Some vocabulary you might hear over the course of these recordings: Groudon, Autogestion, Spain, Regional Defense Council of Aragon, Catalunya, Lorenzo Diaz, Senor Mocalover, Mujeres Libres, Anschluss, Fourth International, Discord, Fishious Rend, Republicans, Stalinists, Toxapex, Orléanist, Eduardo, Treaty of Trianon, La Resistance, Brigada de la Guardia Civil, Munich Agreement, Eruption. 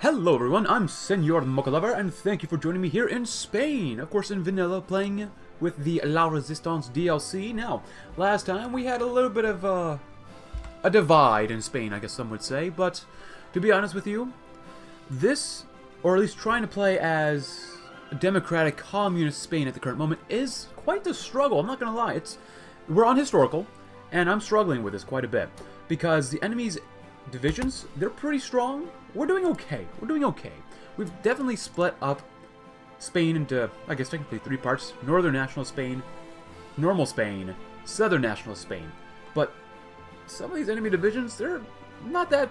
Hello everyone, I'm Senor Mocalover, and thank you for joining me here in Spain, of course in vanilla, playing with the La Resistance DLC. Now, last time we had a little bit of a divide in Spain, I guess some would say, but to be honest with you, this, or at least trying to play as democratic communist Spain at the current moment, is quite the struggle, I'm not gonna lie. We're on historical, and I'm struggling with this quite a bit, because the enemy's divisions, they're pretty strong. We're doing okay. We're doing okay. We've definitely split up Spain into, I guess technically, three parts. Northern National Spain, Normal Spain, Southern National Spain. But some of these enemy divisions, they're not that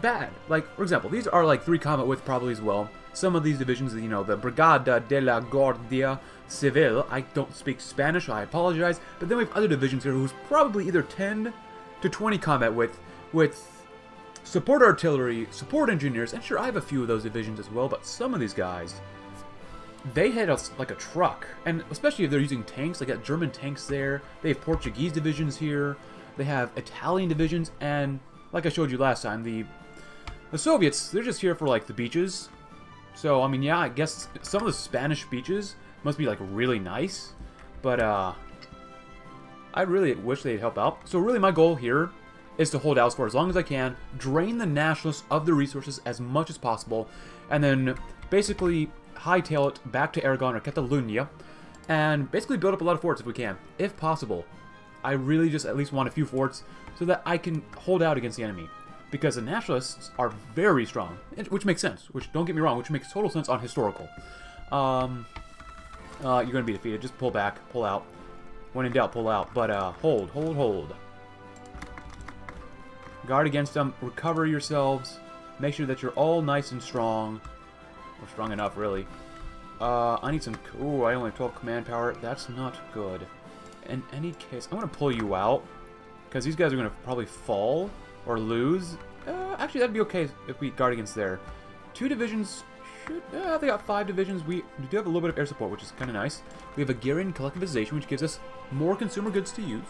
bad. Like, for example, these are like three combat width probably as well. Some of these divisions, you know, the Brigada de la Guardia Civil. I don't speak Spanish, I apologize. But then we have other divisions here who's probably either 10 to 20 combat width with support artillery, support engineers, and sure, I have a few of those divisions as well, but some of these guys, they hit us like a truck. And especially if they're using tanks, they got German tanks there, they have Portuguese divisions here, they have Italian divisions, and like I showed you last time, the Soviets, they're just here for like the beaches. So, I mean, yeah, I guess some of the Spanish beaches must be like really nice, but I really wish they'd help out. So really my goal here is to hold out for as long as I can, drain the nationalists of their resources as much as possible, and then basically hightail it back to Aragon or Catalunya, and basically build up a lot of forts if we can, if possible. I really just at least want a few forts so that I can hold out against the enemy, because the nationalists are very strong, which makes sense, which, don't get me wrong, which makes total sense on historical. You're going to be defeated, just pull back, pull out. When in doubt, pull out, but hold, hold, hold. Guard against them, recover yourselves, make sure that you're all nice and strong, or strong enough, really. I need some, ooh, I only have 12 command power, that's not good. In any case, I'm going to pull you out, because these guys are going to probably fall, or lose. Actually, that'd be okay if we guard against there. Two divisions, they got five divisions, we do have a little bit of air support, which is kind of nice. We have Agarian collectivization, which gives us more consumer goods to use.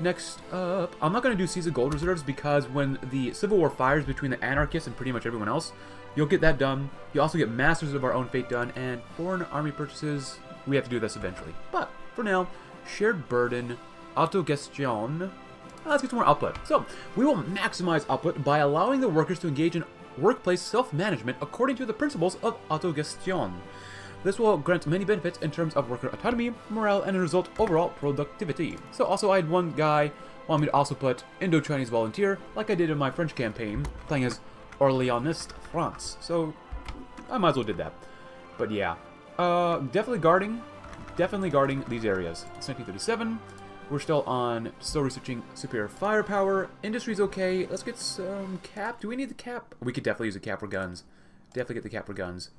Next up, I'm not going to do Seize the Gold Reserves, because when the Civil War fires between the anarchists and pretty much everyone else, you'll get that done. You also get Masters of Our Own Fate done, and Foreign Army Purchases, we have to do this eventually. But, for now, Shared Burden, Autogestion, let's get some more output. So, we will maximize output by allowing the workers to engage in workplace self-management according to the principles of Autogestion. This will grant many benefits in terms of worker autonomy, morale, and, as a result, overall productivity. So also I had one guy want me to also put Indo-Chinese Volunteer, like I did in my French campaign, playing as Orléanist France. So I might as well did that. But yeah, definitely guarding these areas. It's 1937. We're still researching superior firepower. Industry's okay. Let's get some cap. Do we need the cap? We could definitely use the cap for guns. Definitely get the cap for guns.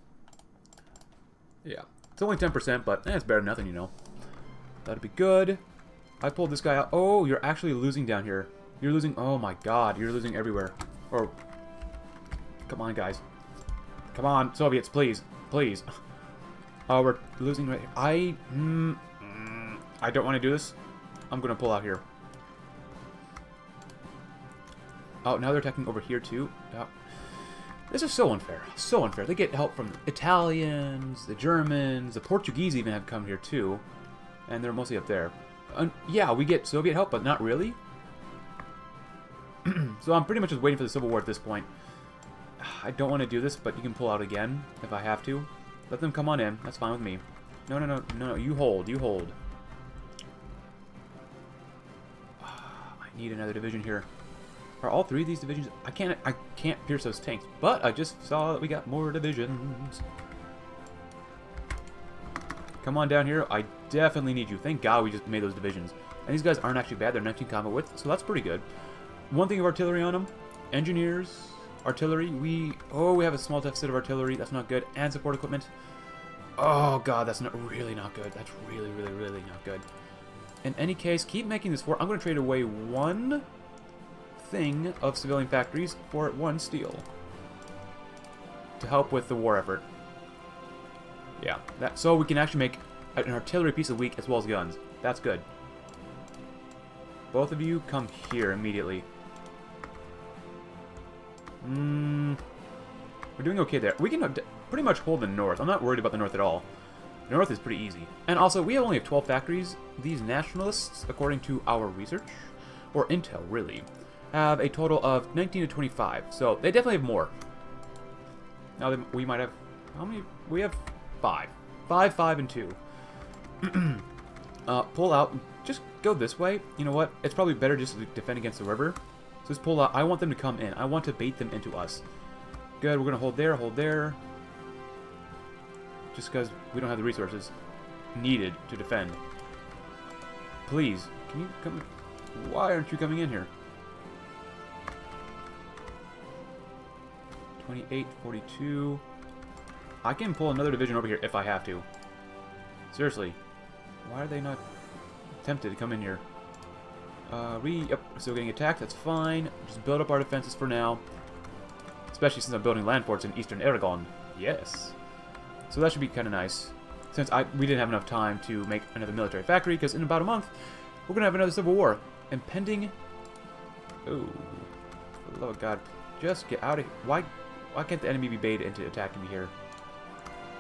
Yeah, it's only 10%, but it's better than nothing, you know. That'd be good. I pulled this guy out. Oh, you're actually losing down here. You're losing. Oh my God, you're losing everywhere. Or, come on, guys. Come on, Soviets, please, please. Oh, we're losing right here. I don't want to do this. I'm gonna pull out here. Oh, now they're attacking over here too. Oh. This is so unfair, so unfair. They get help from the Italians, the Germans, the Portuguese even have come here too. And they're mostly up there. And yeah, we get Soviet help, but not really. So I'm pretty much just waiting for the Civil War at this point. I don't want to do this, but you can pull out again if I have to. Let them come on in, that's fine with me. No, no, no, no, no, you hold, you hold. I need another division here. Are all three of these divisions? I can't pierce those tanks, but I just saw that we got more divisions. Come on down here. I definitely need you. Thank God we just made those divisions. And these guys aren't actually bad. They're 19 combat width, so that's pretty good. One thing of artillery on them. Engineers, artillery. We have a small deficit of artillery. That's not good. And support equipment. Oh God, that's really not good. That's really not good. In any case, keep making this fort. I'm going to trade away one thing of civilian factories for one steel to help with the war effort. Yeah, that, so we can actually make an artillery piece a week as well as guns. That's good. Both of you come here immediately. We're doing okay there. We can pretty much hold the north. I'm not worried about the north at all. The north is pretty easy. And also, we only have 12 factories. These nationalists, according to our research, or intel, really, have a total of 19 to 25. So they definitely have more. Now that we might have... How many? We have 5. 5, 5, and 2. Pull out. Just go this way. You know what? It's probably better just to defend against the river. So just pull out. I want them to come in. I want to bait them into us. Good. We're going to hold there, hold there. Just because we don't have the resources needed to defend. Please, can you come? Why aren't you coming in here? 28, 42. I can pull another division over here if I have to. Seriously. Why are they not tempted to come in here? Yep, still getting attacked. That's fine. Just build up our defenses for now. Especially since I'm building land forts in eastern Aragon. Yes. So that should be kind of nice. Since we didn't have enough time to make another military factory, because in about a month, we're going to have another civil war. Impending... Oh. For the love of God. Just get out of here. Why can't the enemy be baited into attacking me here?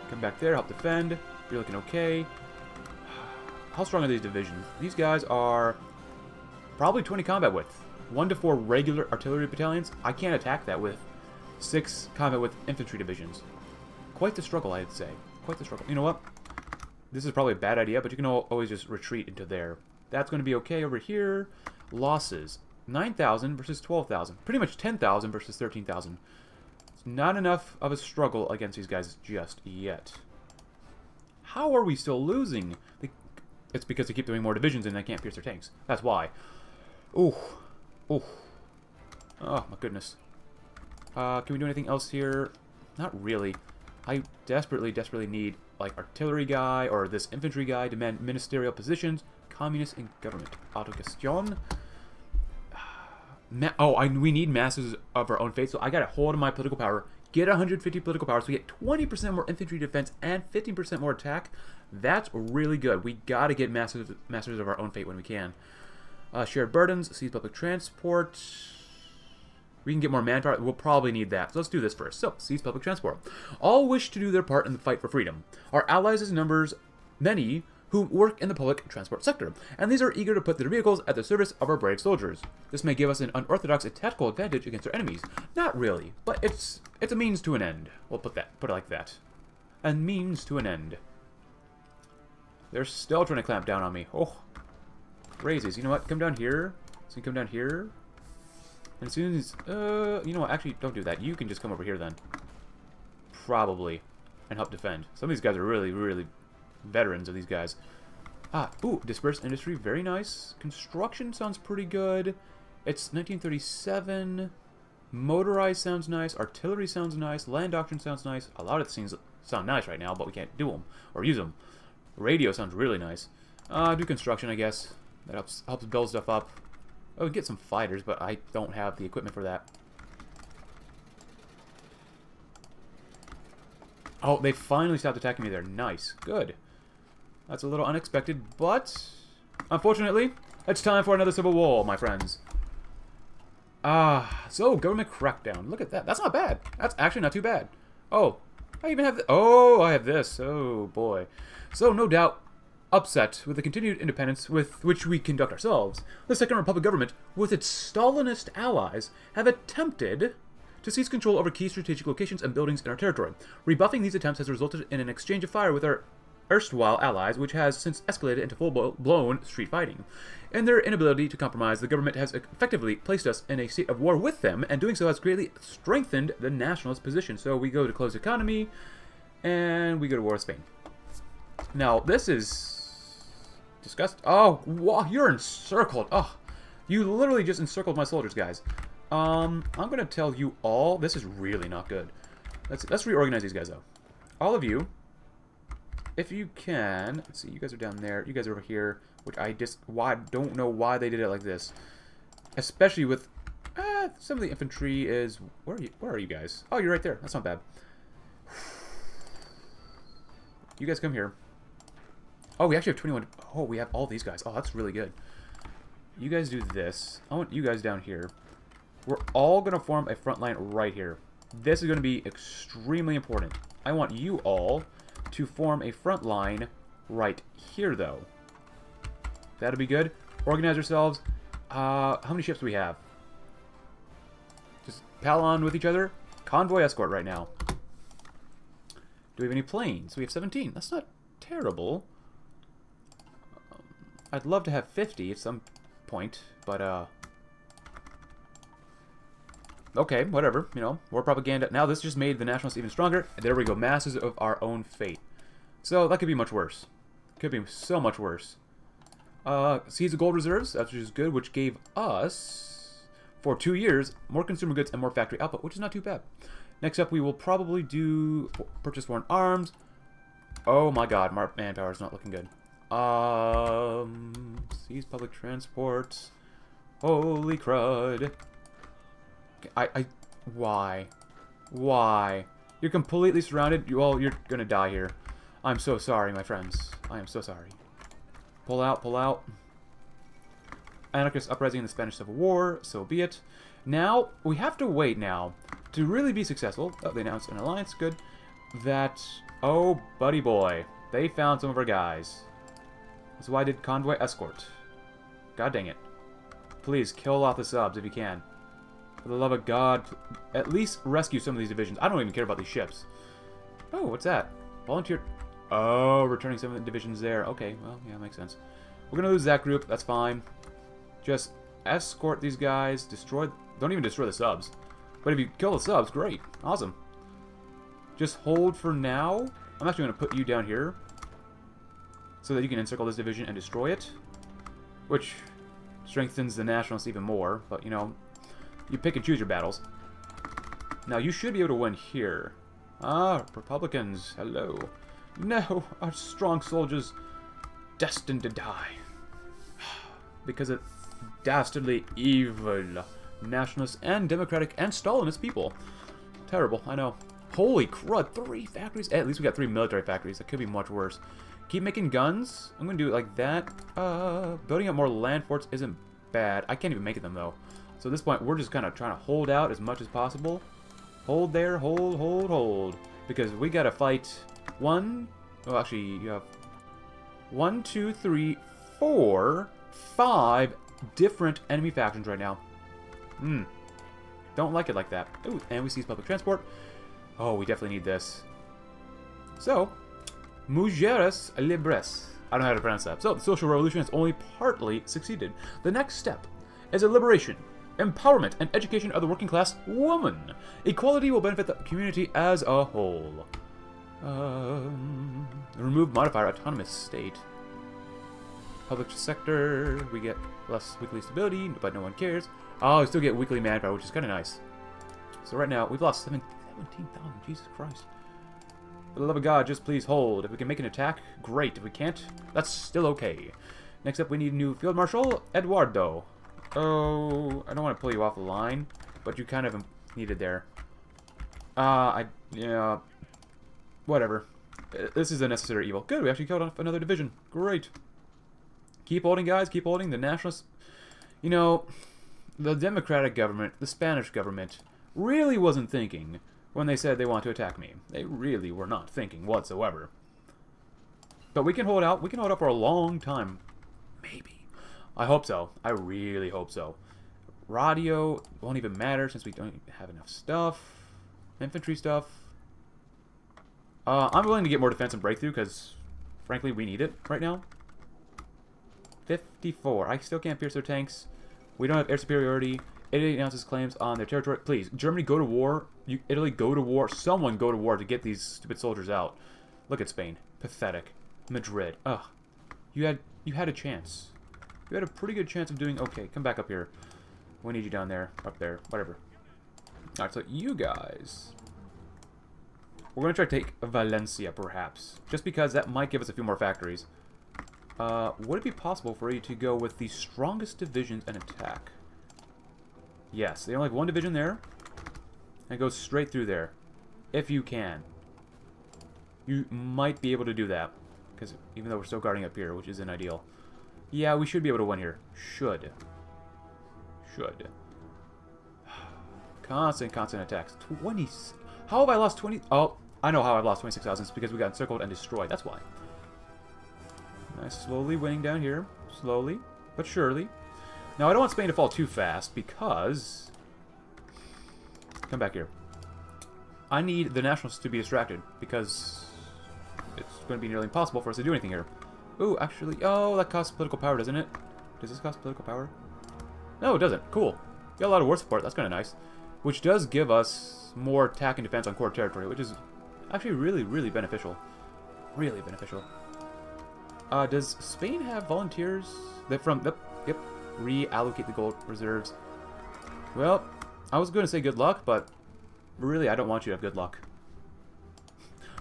Come back there. Help defend. You're looking okay. How strong are these divisions? These guys are probably 20 combat width. 1 to 4 regular artillery battalions. I can't attack that with 6 combat width infantry divisions. Quite the struggle, I'd say. Quite the struggle. You know what? This is probably a bad idea, but you can always just retreat into there. That's going to be okay over here. Losses. 9,000 versus 12,000. Pretty much 10,000 versus 13,000. It's not enough of a struggle against these guys just yet. How are we still losing? It's because they keep doing more divisions and they can't pierce their tanks. That's why. Ooh. Ooh. Oh, my goodness. Can we do anything else here? Not really. I desperately, desperately need, like, artillery guy or this infantry guy. Demand ministerial positions. Communists in government. Autogestion. We need masses of our own faith, so I gotta hold on my political power. Get 150 political power, so we get 20% more infantry defense and 15% more attack. That's really good. We gotta get masters of our own fate when we can. Shared burdens, seize public transport. We can get more manpower. We'll probably need that. So let's do this first. So, seize public transport. All wish to do their part in the fight for freedom. Our allies is numbers many who work in the public transport sector, and these are eager to put their vehicles at the service of our brave soldiers. This may give us an unorthodox tactical advantage against our enemies. Not really, but it's a means to an end. We'll put it like that. A means to an end. They're still trying to clamp down on me. Oh, crazies. You know what? Come down here. So you come down here. And as soon as, you know what, actually, don't do that. You can just come over here then. Probably. And help defend. Some of these guys are really, really veterans of these guys. Ah, ooh, dispersed industry, very nice. Construction sounds pretty good. It's 1937. Motorized sounds nice. Artillery sounds nice. Land doctrine sounds nice. A lot of things sound nice right now, but we can't do them or use them. Radio sounds really nice. Do construction, I guess. That helps build stuff up. I would get some fighters, but I don't have the equipment for that. Oh, they finally stopped attacking me there. Nice. Good. That's a little unexpected, but... Unfortunately, it's time for another civil war, my friends. Ah, so government crackdown. Look at that. That's not bad. That's actually not too bad. Oh, I even have... Oh, I have this. Oh, boy. So, no doubt... Upset with the continued independence with which we conduct ourselves, the Second Republic government, with its Stalinist allies, have attempted to seize control over key strategic locations and buildings in our territory. Rebuffing these attempts has resulted in an exchange of fire with our erstwhile allies, which has since escalated into full-blown street fighting. In their inability to compromise, the government has effectively placed us in a state of war with them, and doing so has greatly strengthened the nationalist position. So we go to closed economy, and we go to war with Spain. Now, this is... Disgust. Oh, wow, you're encircled. Oh, you literally just encircled my soldiers, guys. I'm gonna tell you all. This is really not good. Let's reorganize these guys though. All of you, if you can. Let's see. You guys are down there. You guys are over here. Which I just don't know why they did it like this. Especially with some of the infantry is. Where are you? Where are you guys? Oh, you're right there. That's not bad. You guys come here. Oh, we actually have 21. Oh, we have all these guys. Oh, that's really good. You guys do this. I want you guys down here. We're all going to form a front line right here. This is going to be extremely important. I want you all to form a front line right here, though. That'll be good. Organize yourselves. How many ships do we have? Just pal on with each other. Convoy escort right now. Do we have any planes? We have 17. That's not terrible. I'd love to have 50 at some point, but okay, whatever, you know, war propaganda. Now this just made the nationalists even stronger. There we go, masters of our own fate. So that could be much worse. Could be so much worse. Seize the gold reserves, which is good, which gave us, for 2 years, more consumer goods and more factory output, which is not too bad. Next up, we will probably do purchase foreign arms. Oh my god, manpower is not looking good. Seize public transport. Holy crud. Why? You're completely surrounded. You're gonna die here. I'm so sorry, my friends. I am so sorry. Pull out, pull out. Anarchist uprising in the Spanish Civil War, so be it. Now, we have to wait now to really be successful. Oh, they announced an alliance, good. That, oh, buddy boy. They found some of our guys. That's why I did convoy escort. God dang it. Please, kill off the subs if you can. For the love of God, at least rescue some of these divisions. I don't even care about these ships. Oh, what's that? Volunteer. Oh, returning some of the divisions there. Okay, well, yeah, makes sense. We're going to lose that group. That's fine. Just escort these guys. Destroy. Don't even destroy the subs. But if you kill the subs, great. Awesome. Just hold for now. I'm actually going to put you down here so that you can encircle this division and destroy it. Which strengthens the nationalists even more. But, you know, you pick and choose your battles. Now, you should be able to win here. Ah, Republicans, hello. No, our strong soldiers destined to die. Because of dastardly evil nationalist and democratic and Stalinist people. Terrible, I know. Holy crud, 3 factories? At least we got 3 military factories. That could be much worse. Keep making guns. I'm going to do it like that. Building up more land forts isn't bad. I can't even make them, though. So at this point, we're just kind of trying to hold out as much as possible. Hold there, hold. Because we got to fight one... Oh, actually, you have 5 different enemy factions right now. Hmm. Don't like it like that. Ooh, and we seize public transport. Oh, we definitely need this. So, Mujeres Libres. I don't know how to pronounce that. So, the social revolution has only partly succeeded. The next step is a liberation, empowerment, and education of the working class woman. Equality will benefit the community as a whole. Remove modifier, autonomous state. Public sector, we get less weekly stability, but no one cares. Oh, we still get weekly manpower, which is kind of nice. So right now, we've lost 17,000, Jesus Christ. For the love of God, just please hold. If we can make an attack, great. If we can't, that's still okay. Next up, we need a new Field Marshal, Eduardo. Oh, I don't want to pull you off the line, but you kind of needed there. Yeah, whatever. This is a necessary evil. Good, we actually killed off another division. Great. Keep holding, guys. Keep holding. The nationalists, you know, the democratic government, the Spanish government, really wasn't thinking when they said they want to attack me. They really were not thinking whatsoever. But we can hold out. We can hold out for a long time. Maybe. I hope so. I really hope so. Radio won't even matter since we don't have enough stuff. Infantry stuff. I'm willing to get more defense and breakthrough because, frankly, we need it right now. 54. I still can't pierce their tanks. We don't have air superiority. Italy announces claims on their territory. Please, Germany, go to war. Italy, go to war. Someone go to war to get these stupid soldiers out. Look at Spain. Pathetic. Madrid. Ugh. You had a chance. You had a pretty good chance of doing okay. Come back up here. We need you down there, up there, whatever. All right, so you guys, we're gonna try to take Valencia, perhaps, just because that might give us a few more factories. Would it be possible for you to go with the strongest divisions and attack? Yes, they only have 1 division there, and go straight through there, if you can. You might be able to do that, because even though we're still guarding up here, which isn't ideal. Yeah, we should be able to win here. Should. Constant attacks. 20... How have I lost 20... Oh, I know how I've lost 26,000. It's because we got encircled and destroyed. That's why. Nice, slowly winning down here. Slowly, but surely. Now, I don't want Spain to fall too fast because... Come back here. I need the Nationalists to be distracted because it's going to be nearly impossible for us to do anything here. Ooh, actually... Oh, that costs political power, doesn't it? Does this cost political power? No, it doesn't. Cool. Got a lot of war support. That's kind of nice. Which does give us more attack and defense on core territory, which is actually really, really beneficial. Really beneficial. Does Spain have volunteers that from... Yep. Reallocate the gold reserves. Well, I was going to say good luck, but really I don't want you to have good luck.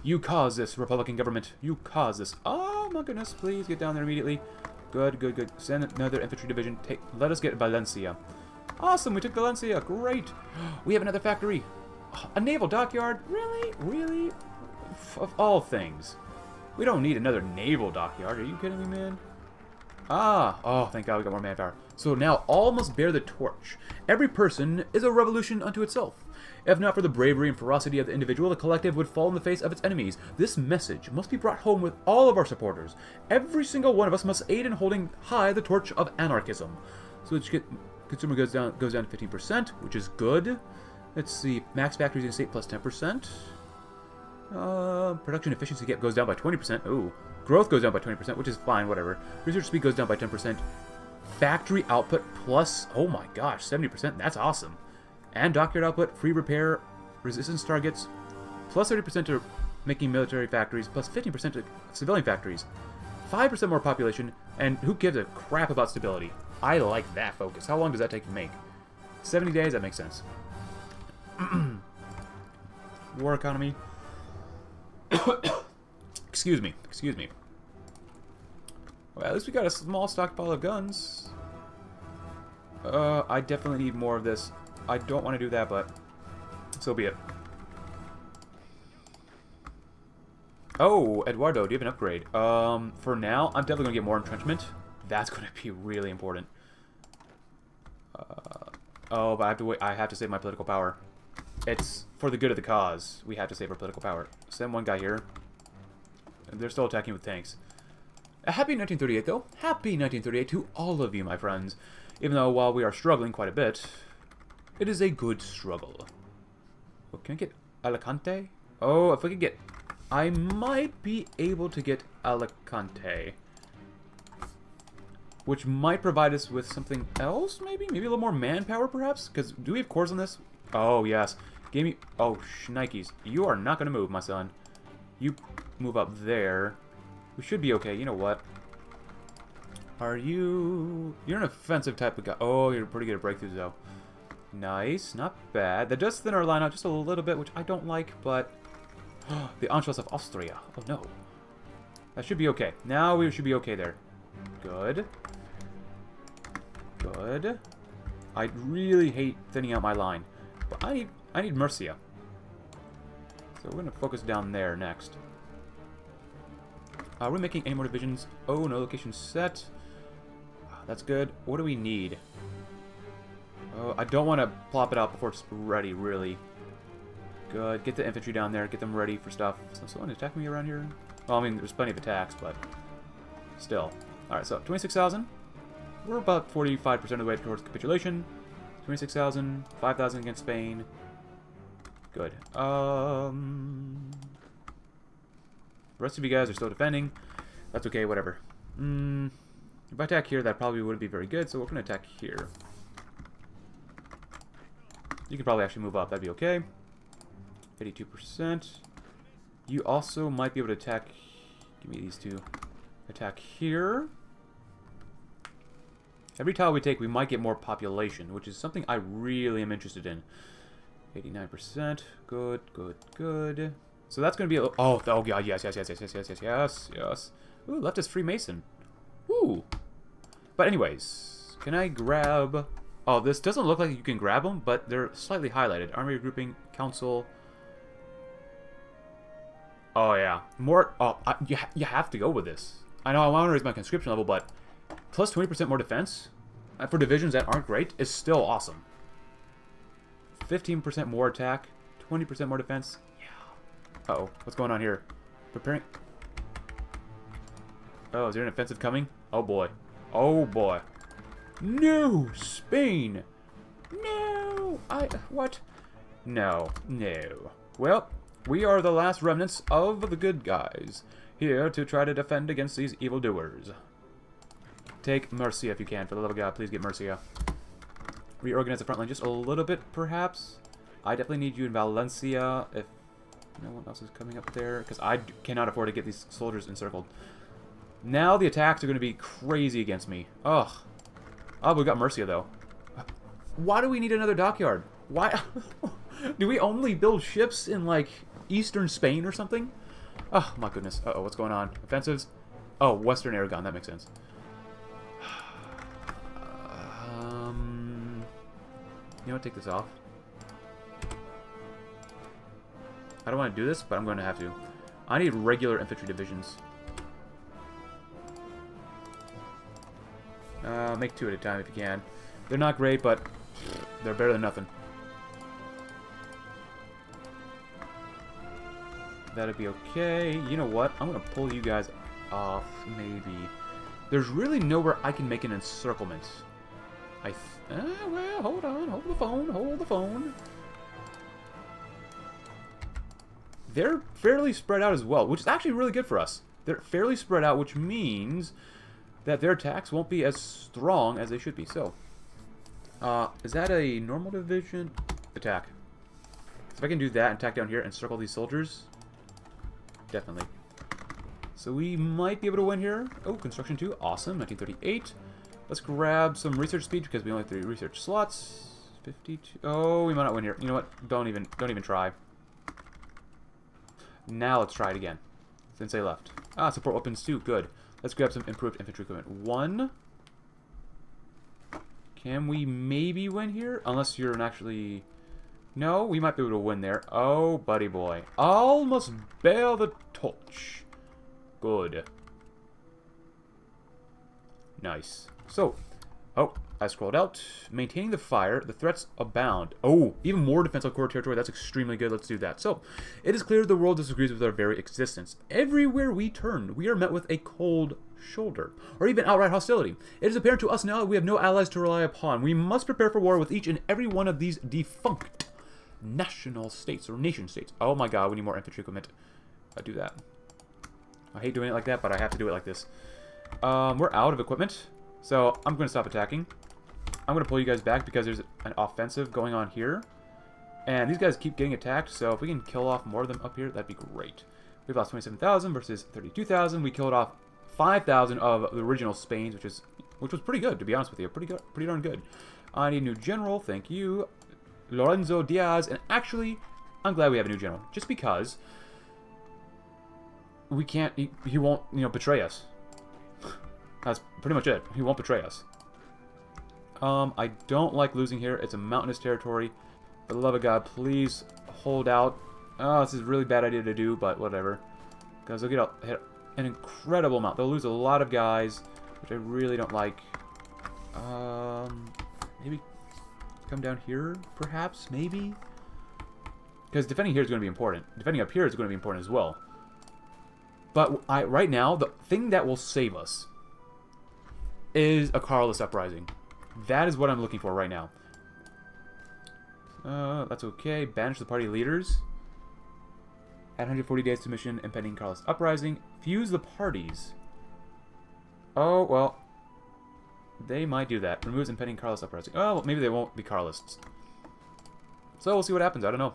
You caused this, Republican government. You caused this. Oh my goodness, please get down there immediately. Good, good, good. Send another infantry division. Let us get Valencia. Awesome, we took Valencia. Great. We have another factory. A naval dockyard? Really? Really? Of all things. We don't need another naval dockyard. Are you kidding me, man? Ah. Oh, thank God we got more manpower. So now all must bear the torch. Every person is a revolution unto itself. If not for the bravery and ferocity of the individual, the collective would fall in the face of its enemies. This message must be brought home with all of our supporters. Every single one of us must aid in holding high the torch of anarchism. So let's get... Consumer goes down to 15%, which is good. Let's see. Max factories in state plus 10%. Production efficiency gap goes down by 20%. Ooh. Growth goes down by 20%, which is fine, whatever. Research speed goes down by 10%. Factory output plus, oh my gosh, 70%. That's awesome. And dockyard output, free repair, resistance targets, plus 30% to making military factories, plus 15% to civilian factories. 5% more population, and who gives a crap about stability? I like that focus. How long does that take to make? 70 days? That makes sense. War economy. Excuse me. Excuse me. Well, at least we got a small stockpile of guns. I definitely need more of this. I don't want to do that, but so be it. Oh, Eduardo, do you have an upgrade? For now, I'm definitely going to get more entrenchment. That's going to be really important. Oh, but I have to wait. I have to save my political power. It's for the good of the cause. We have to save our political power. Send one guy here. They're still attacking with tanks. A happy 1938, though. Happy 1938 to all of you, my friends. Even though while we are struggling quite a bit, it is a good struggle. Well, can I get Alicante? Oh, if we could get... I might be able to get Alicante, which might provide us with something else, maybe? Maybe a little more manpower, perhaps? Because do we have cores on this? Oh, yes. Give me... Oh, shnikes. You are not going to move, my son. You move up there. We should be okay. You know what? Are you... You're an offensive type of guy. Oh, you're pretty good at breakthroughs, though. Nice. Not bad. That does thin our line out just a little bit, which I don't like, but... the Anschluss of Austria. Oh, no. That should be okay. Now we should be okay there. Good. Good. I really hate thinning out my line. But I need Murcia. So we're going to focus down there next. Are we making any more divisions? Oh, no location set. That's good. What do we need? Oh, I don't want to plop it out before it's ready, really. Good. Get the infantry down there. Get them ready for stuff. Is someone attacking me around here? Well, I mean, there's plenty of attacks, but still. Alright, so 26,000. We're about 45% of the way towards capitulation. 26,000, 5,000 against Spain. Good. The rest of you guys are still defending. That's okay, whatever. If I attack here, that probably wouldn't be very good, so we're going to attack here. You could probably actually move up. That'd be okay. 82%. You also might be able to attack... Give me these two. Attack here. Every tile we take, we might get more population, which is something I really am interested in. 89%. Good, good, good. So that's going to be a... Oh, oh, God, yes, yes, yes, yes, yes, yes, yes, yes, yes. Ooh, leftist Freemason. Ooh. But anyways, can I grab... Oh, this doesn't look like you can grab them, but they're slightly highlighted. Army Grouping, Council... Oh, yeah. More... Oh, you have to go with this. I know I want to raise my conscription level, but... Plus 20% more defense for divisions that aren't great is still awesome. 15% more attack, 20% more defense. Yeah. Uh-oh, what's going on here? Preparing... Oh, is there an offensive coming? Oh boy. Oh boy. No! Spain! No! What? No. No. Well, we are the last remnants of the good guys, here to try to defend against these evildoers. Take Murcia if you can. For the love of God, please get Murcia. Reorganize the front line just a little bit, perhaps. I definitely need you in Valencia if no one else is coming up there, because I cannot afford to get these soldiers encircled. Now the attacks are going to be crazy against me. Ugh. Oh, we got Murcia, though. Why do we need another dockyard? Why? Do we only build ships in, like, eastern Spain or something? Oh, my goodness. Uh-oh, what's going on? Offensives? Oh, western Aragon. That makes sense. You know what? Take this off. I don't want to do this, but I'm going to have to. I need regular infantry divisions. Make two at a time if you can. They're not great, but they're better than nothing. That'd be okay. You know what? I'm going to pull you guys off, maybe. There's really nowhere I can make an encirclement. Well, hold on. Hold the phone. Hold the phone. They're fairly spread out as well, which is actually really good for us. They're fairly spread out, which means that their attacks won't be as strong as they should be. So, is that a normal division? Attack. If I can do that and attack down here and circle these soldiers, definitely. So we might be able to win here. Oh, construction 2. Awesome. 1938. Let's grab some research speed because we only have 3 research slots. 52. Oh, we might not win here. You know what? Don't even try. Now let's try it again. Since they left. Ah, support weapons too. Good. Let's grab some improved infantry equipment. 1. Can we maybe win here? Unless you're actually... No, we might be able to win there. Oh, buddy boy. Almost bail the torch. Good. Nice. So, oh, I scrolled out. Maintaining the fire, the threats abound. Oh, even more defense on core territory. That's extremely good. Let's do that. So, it is clear the world disagrees with our very existence. Everywhere we turn, we are met with a cold shoulder, or even outright hostility. It is apparent to us now that we have no allies to rely upon. We must prepare for war with each and every one of these defunct national states, or nation states. Oh my god, we need more infantry equipment. I do that. I hate doing it like that, but I have to do it like this. We're out of equipment. So, I'm going to stop attacking. I'm going to pull you guys back because there's an offensive going on here. And these guys keep getting attacked, so if we can kill off more of them up here, that'd be great. We've lost 27,000 versus 32,000. We killed off 5,000 of the original Spain's, which was pretty good, to be honest with you. Pretty good, pretty darn good. I need a new general. Thank you. Lorenzo Diaz. And actually, I'm glad we have a new general. Just because we can't... He won't, you know, betray us. That's pretty much it. He won't betray us. I don't like losing here. It's a mountainous territory. For the love of God, please hold out. Oh, this is a really bad idea to do, but whatever. Because they'll get hit an incredible amount. They'll lose a lot of guys, which I really don't like. Maybe come down here, perhaps? Maybe? Because defending here is going to be important. Defending up here is going to be important as well. But right now, the thing that will save us is a Carlist uprising. That is what I'm looking for right now. That's okay. Banish the party leaders. Add 140 days to mission impending Carlist uprising. Fuse the parties. Oh, well. They might do that. Removes impending Carlist uprising. Oh, well, maybe they won't be Carlists. So we'll see what happens. I don't know.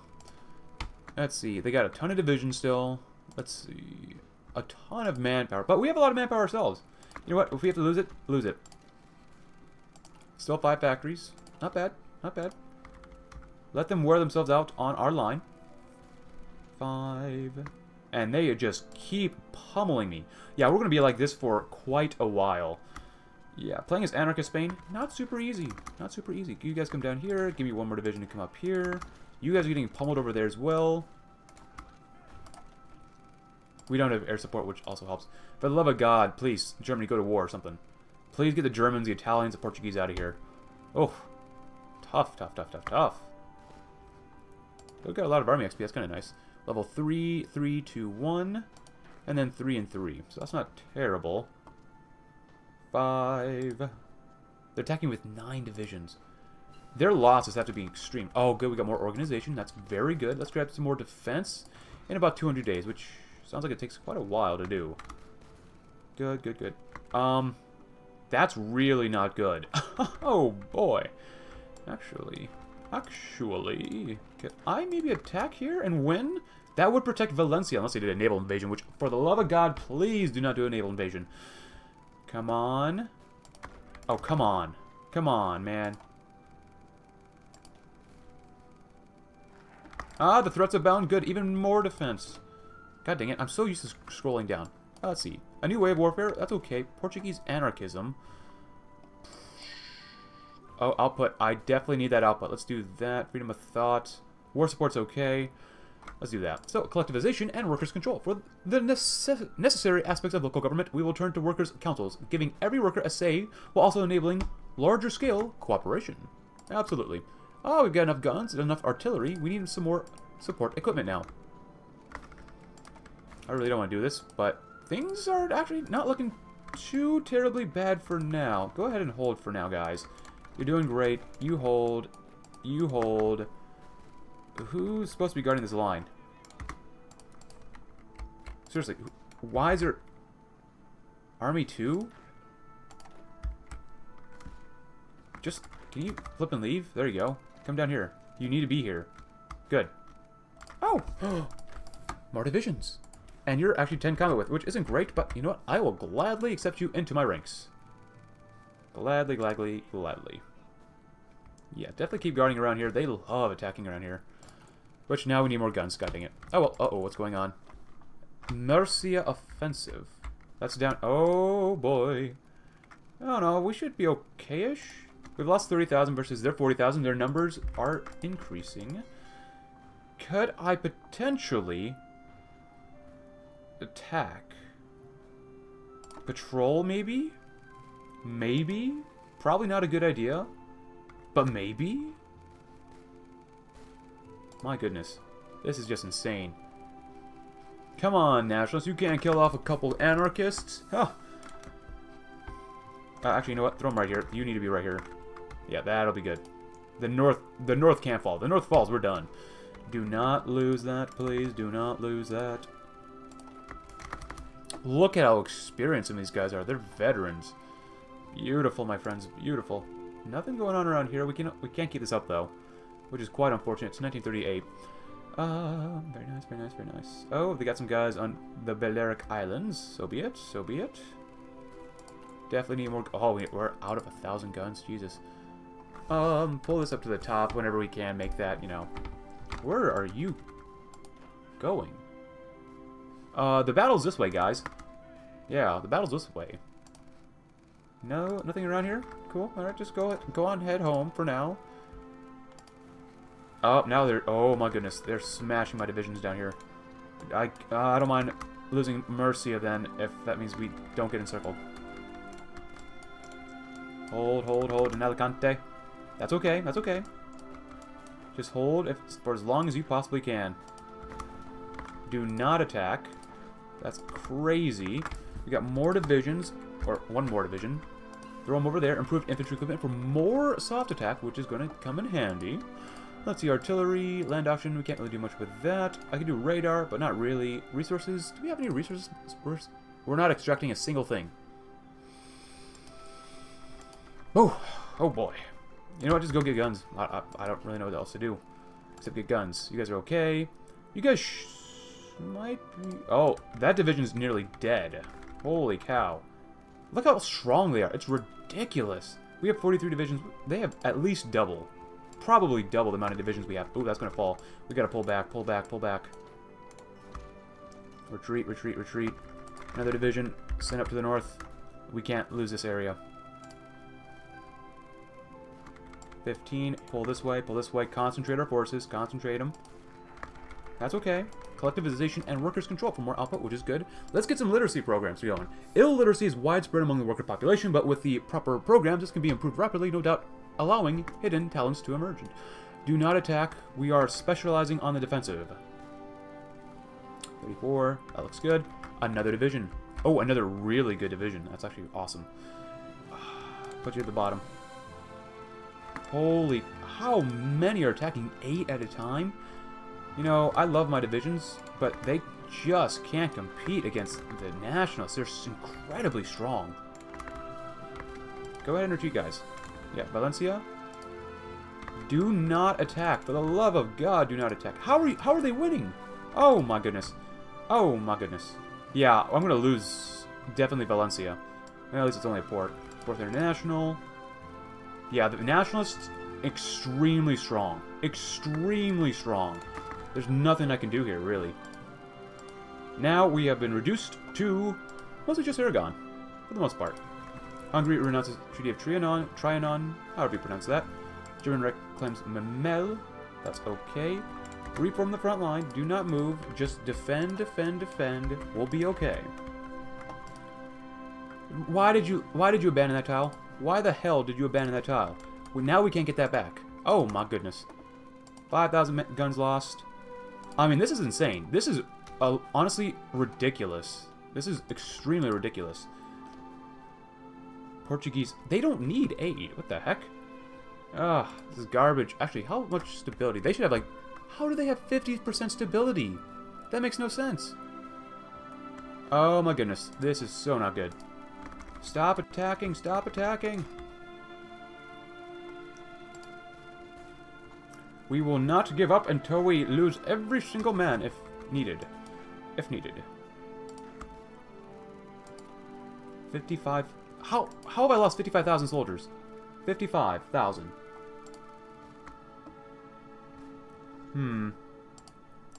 Let's see. They got a ton of divisions still. Let's see. A ton of manpower. But we have a lot of manpower ourselves. You know what? If we have to lose it, lose it. Still 5 factories. Not bad. Not bad. Let them wear themselves out on our line. 5. And they just keep pummeling me. Yeah, we're going to be like this for quite a while. Yeah, playing as Anarchist Spain, not super easy. Not super easy. You guys come down here. Give me one more division to come up here. You guys are getting pummeled over there as well. We don't have air support, which also helps. For the love of God, please, Germany, go to war or something. Please get the Germans, the Italians, the Portuguese out of here. Oh, tough, tough, tough, tough, tough. They'll get a lot of army XP. That's kind of nice. Level 3, 3, 2, 1. And then 3 and 3. So that's not terrible. 5. They're attacking with 9 divisions. Their losses have to be extreme. Oh, good. We got more organization. That's very good. Let's grab some more defense in about 200 days, which sounds like it takes quite a while to do. Good, good, good. That's really not good. Oh, boy. Actually, could I maybe attack here and win? That would protect Valencia, unless they did a naval invasion, which, for the love of God, please do not do a naval invasion. Come on. Oh, come on. Come on, man. Ah, the threats abound. Good. Even more defense. God dang it. I'm so used to scrolling down. Let's see. A new way of warfare. That's okay. Portuguese anarchism. Oh, output. I definitely need that output. Let's do that. Freedom of thought. War support's okay. Let's do that. So, collectivization and workers' control. For the necessary aspects of local government, we will turn to workers' councils, giving every worker a say while also enabling larger-scale cooperation. Absolutely. Oh, we've got enough guns and enough artillery. We need some more support equipment now. I really don't want to do this, but things are actually not looking too terribly bad for now. Go ahead and hold for now, guys. You're doing great. You hold. You hold. Who's supposed to be guarding this line? Seriously, why is there... Army 2? Just, can you flip and leave? There you go. Come down here. You need to be here. Good. Oh! More divisions. And you're actually 10 combat with, which isn't great, but you know what? I will gladly accept you into my ranks. Gladly, gladly, gladly. Yeah, definitely keep guarding around here. They love attacking around here. Which, now we need more guns, God dang it. Oh, well, uh-oh, what's going on? Murcia offensive. That's down... Oh, boy. Oh, no, we should be okay-ish. We've lost 30,000 versus their 40,000. Their numbers are increasing. Could I potentially... attack? Patrol, maybe? Maybe? Probably not a good idea. But maybe? My goodness. This is just insane. Come on, nationalists. You can't kill off a couple anarchists. Huh. Actually, you know what? Throw them right here. You need to be right here. Yeah, that'll be good. The north can't fall. The north falls. We're done. Do not lose that, please. Do not lose that. Look at how experienced some of these guys are. They're veterans. Beautiful, my friends. Beautiful. Nothing going on around here. We can't keep this up, though, which is quite unfortunate. It's 1938. Very nice, very nice, very nice. Oh, they got some guys on the Balearic Islands. So be it, so be it. Definitely need more... Oh, we're out of 1,000 guns. Jesus. Pull this up to the top whenever we can. Make that, you know... Where are you going? The battle's this way, guys. Yeah, the battle's this way. No, nothing around here? Cool. Alright, just go on, head home for now. Oh, now they're... Oh, my goodness. They're smashing my divisions down here. I don't mind losing Murcia, then, if that means we don't get encircled. Hold, hold, hold. And Alicante. That's okay. That's okay. Just hold for as long as you possibly can. Do not attack. That's crazy. We got more divisions... Or one more division. Throw them over there. Improved infantry equipment for more soft attack, which is going to come in handy. Let's see. Artillery, land auction. We can't really do much with that. I can do radar, but not really. Resources. Do we have any resources? We're not extracting a single thing. Oh, oh boy. You know what? Just go get guns. I don't really know what else to do except get guns. You guys are okay. You guys might be... Oh, that division's nearly dead. Holy cow. Look how strong they are. It's ridiculous. We have 43 divisions. They have at least double. Probably double the amount of divisions we have. Ooh, that's going to fall. We got to pull back, pull back, pull back. Retreat, retreat, retreat. Another division. Send up to the north. We can't lose this area. 15. Pull this way, pull this way. Concentrate our forces. Concentrate them. That's okay. Collectivization and workers' control for more output, which is good. Let's get some literacy programs going. Illiteracy is widespread among the worker population, but with the proper programs, this can be improved rapidly, no doubt allowing hidden talents to emerge. Do not attack. We are specializing on the defensive. 34. That looks good. Another division. Oh, another really good division. That's actually awesome. Put you at the bottom. Holy... How many are attacking? 8 at a time? You know, I love my divisions, but they just can't compete against the Nationalists. They're incredibly strong. Go ahead and retreat, guys. Yeah, Valencia. Do not attack. For the love of God, do not attack. How are they winning? Oh, my goodness. Oh, my goodness. Yeah, I'm going to lose definitely Valencia. Well, at least it's only a port. Fourth International. Yeah, the Nationalists... extremely strong. Extremely strong. There's nothing I can do here, really. Now we have been reduced to mostly just Aragon, for the most part. Hungary renounces Treaty of Trianon, however you pronounce that. German reclaims Memel. That's okay. Reform the front line. Do not move. Just defend, defend, defend. We'll be okay. Why did you abandon that tile? Why the hell did you abandon that tile? Well, now we can't get that back. Oh, my goodness. 5,000 guns lost. I mean, this is insane. This is honestly ridiculous. This is extremely ridiculous. Portuguese. They don't need aid. What the heck? Ah, this is garbage. Actually, how much stability? They should have, like... How do they have 50% stability? That makes no sense. Oh, my goodness. This is so not good. Stop attacking. Stop attacking. We will not give up until we lose every single man, if needed. 55... How have I lost 55,000 soldiers? 55,000.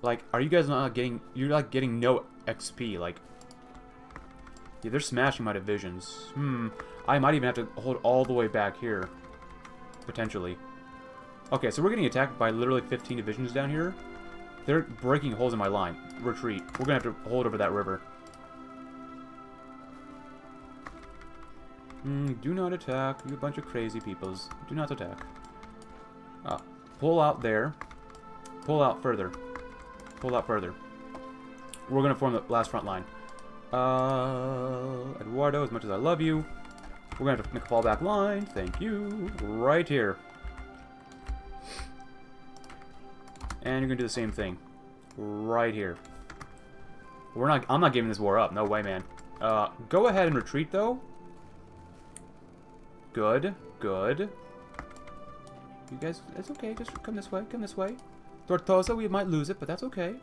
Like, are you guys not getting... You're, like, getting no XP, like... Yeah, they're smashing my divisions. I might even have to hold all the way back here. Potentially. Okay, so we're getting attacked by literally 15 divisions down here. They're breaking holes in my line. Retreat. We're going to have to hold over that river. Do not attack. You bunch of crazy peoples. Do not attack. Pull out there. Pull out further. Pull out further. We're going to form the last front line. Eduardo, as much as I love you, we're going to have to make a fallback line. Thank you. Right here. And you're going to do the same thing. Right here. I'm not giving this war up. No way, man. Go ahead and retreat, though. Good. Good. You guys... It's okay. Just come this way. Come this way. Tortosa, we might lose it, but that's okay.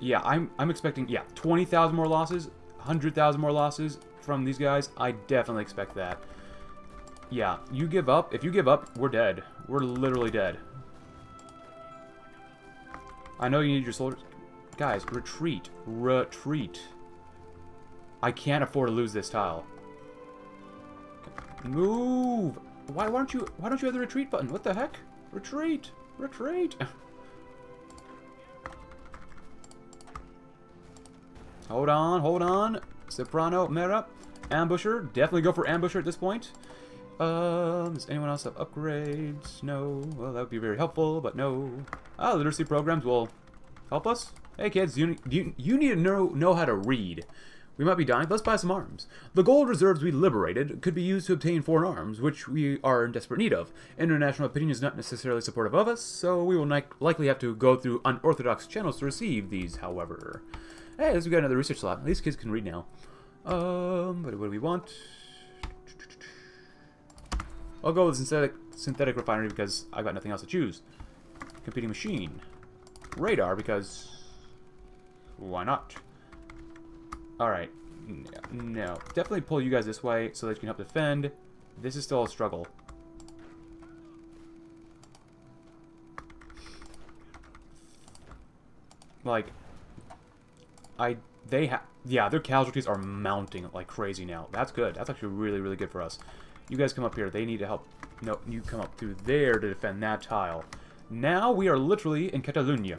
Yeah, I'm expecting... Yeah, 20,000 more losses. 100,000 more losses from these guys. I definitely expect that. Yeah, you give up. If you give up, we're dead. We're literally dead. I know you need your soldiers. Guys, retreat. Retreat. I can't afford to lose this tile. Move! Why don't you have the retreat button? What the heck? Retreat! Retreat! Hold on, hold on. Soprano, Mera. Ambusher. Definitely go for Ambusher at this point. Does anyone else have upgrades? No. Well, that would be very helpful, but no. Literacy programs will help us. Hey, kids, you need to know how to read. We might be dying, but let's buy some arms. The gold reserves we liberated could be used to obtain foreign arms, which we are in desperate need of. International opinion is not necessarily supportive of us, so we will likely have to go through unorthodox channels to receive these, however. Hey, at least we got another research slot. These kids can read now. But what do we want? I'll go with synthetic refinery because I've got nothing else to choose. Competing machine. Radar, because... Why not? Alright. No. Definitely pull you guys this way so that you can help defend. This is still a struggle. Like... Yeah, their casualties are mounting like crazy now. That's good. That's actually really, really good for us. You guys come up here. They need to help. No, you come up through there to defend that tile. Now we are literally in Catalunya,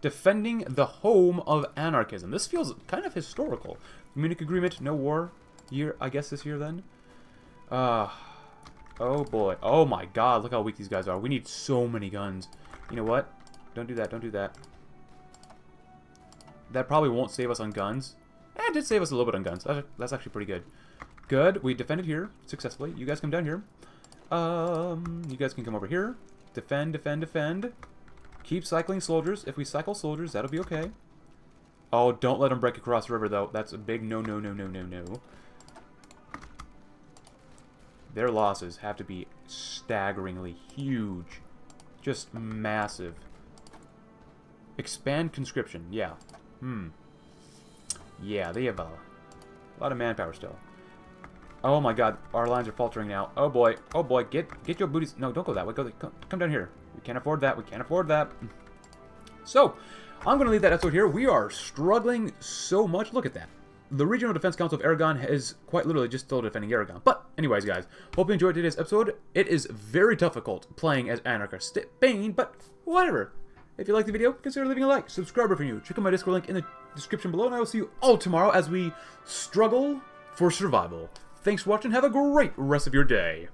defending the home of anarchism. This feels kind of historical. Munich Agreement, no war year, I guess this year then. Oh boy. Oh my god, look how weak these guys are. We need so many guns. You know what? Don't do that, don't do that. That probably won't save us on guns. Eh, it did save us a little bit on guns. That's actually pretty good. Good, we defended here successfully. You guys come down here. You guys can come over here. Defend, defend, defend. Keep cycling soldiers. If we cycle soldiers, that'll be okay. Oh, don't let them break across the river, though. That's a big no. Their losses have to be staggeringly huge. Just massive. Expand conscription. Yeah. Yeah, they have a lot of manpower still. Oh my god, our lines are faltering now. Oh boy. Oh boy, get your booties. No, don't go that way. Go come down here. We can't afford that. We can't afford that. So, I'm going to leave that episode here. We are struggling so much. Look at that. The Regional Defense Council of Aragon is quite literally just still defending Aragon. But anyways, guys, hope you enjoyed today's episode. It is very difficult playing as Anarchist Spain, but whatever. If you liked the video, consider leaving a like, subscribe if you're new, check out my Discord link in the description below, and I will see you all tomorrow as we struggle for survival. Thanks for watching. Have a great rest of your day.